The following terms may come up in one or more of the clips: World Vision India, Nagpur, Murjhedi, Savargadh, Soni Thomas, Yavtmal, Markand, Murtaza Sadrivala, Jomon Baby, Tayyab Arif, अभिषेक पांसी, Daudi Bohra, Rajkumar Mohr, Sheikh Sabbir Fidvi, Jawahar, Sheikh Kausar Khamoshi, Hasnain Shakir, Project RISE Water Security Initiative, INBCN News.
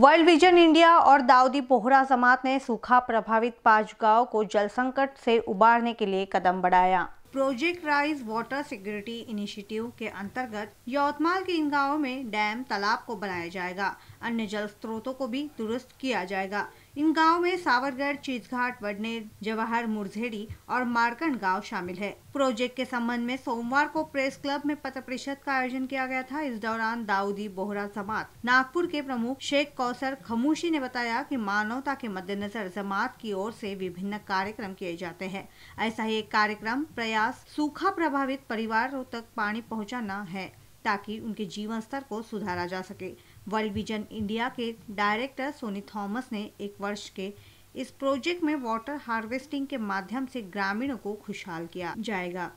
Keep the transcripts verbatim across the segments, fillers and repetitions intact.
World Vision India और दाऊदी बोहरा जमात ने सूखा प्रभावित पांच गांव को जल संकट से उबारने के लिए कदम बढ़ाया। Project rise water security initiative के अंतर्गत यवतमाल के इन गांवों में डैम तालाब को बनाया जाएगा। अन्य जल स्रोतों को भी दुरुस्त किया जाएगा। इन गाँव में सावरगढ़, चीजघाट, बडनेर, जवाहर, मुरझेड़ी और मारकंड गांव शामिल है। प्रोजेक्ट के संबंध में सोमवार को प्रेस क्लब में पत्र परिषद का आयोजन किया गया था। इस दौरान दाऊदी बोहरा जमात नागपुर के प्रमुख शेख कौसर खमोशी ने बताया कि मानवता के मद्देनजर जमात की ओर से विभिन्न कार्यक्रम किए जाते हैं। ऐसा ही एक कार्यक्रम प्रयास सूखा प्रभावित परिवारों तक पानी पहुँचाना है ताकि उनके जीवन स्तर को सुधारा जा सके। वर्ल्ड विजन इंडिया के डायरेक्टर सोनी थॉमस ने एक वर्ष के इस प्रोजेक्ट में वाटर हार्वेस्टिंग के माध्यम से ग्रामीणों को खुशहाल किया जाएगा।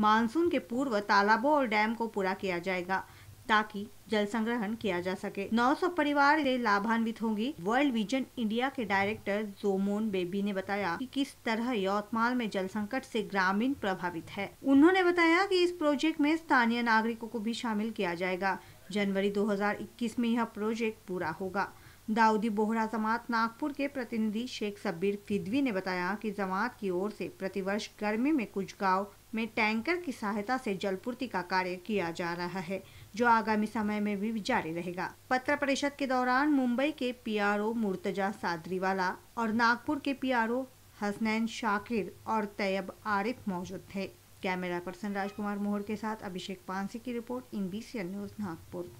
मानसून के पूर्व तालाबों और डैम को पूरा किया जाएगा ताकि जल संग्रहण किया जा सके। नौ सौ परिवार से लाभान्वित होंगी। वर्ल्ड विजन इंडिया के डायरेक्टर जोमोन बेबी ने बताया कि किस तरह यवतमाल में जल संकट से ग्रामीण प्रभावित है। उन्होंने बताया कि इस प्रोजेक्ट में स्थानीय नागरिकों को भी शामिल किया जाएगा। जनवरी दो हज़ार इक्कीस में यह प्रोजेक्ट पूरा होगा। दाऊदी बोहरा जमात नागपुर के प्रतिनिधि शेख सब्बीर फिदवी ने बताया कि जमात की ओर से प्रतिवर्ष गर्मी में कुछ गांव में टैंकर की सहायता से जलपूर्ति का कार्य किया जा रहा है, जो आगामी समय में भी जारी रहेगा। पत्र परिषद के दौरान मुंबई के पीआरओ मुर्तजा सादरीवाला और नागपुर के पीआरओ हसनैन शाकिर और तैयब आरिफ मौजूद थे। कैमरा पर्सन राजकुमार मोहर के साथ अभिषेक पांसी की रिपोर्ट, I N B C N news, Nagpur.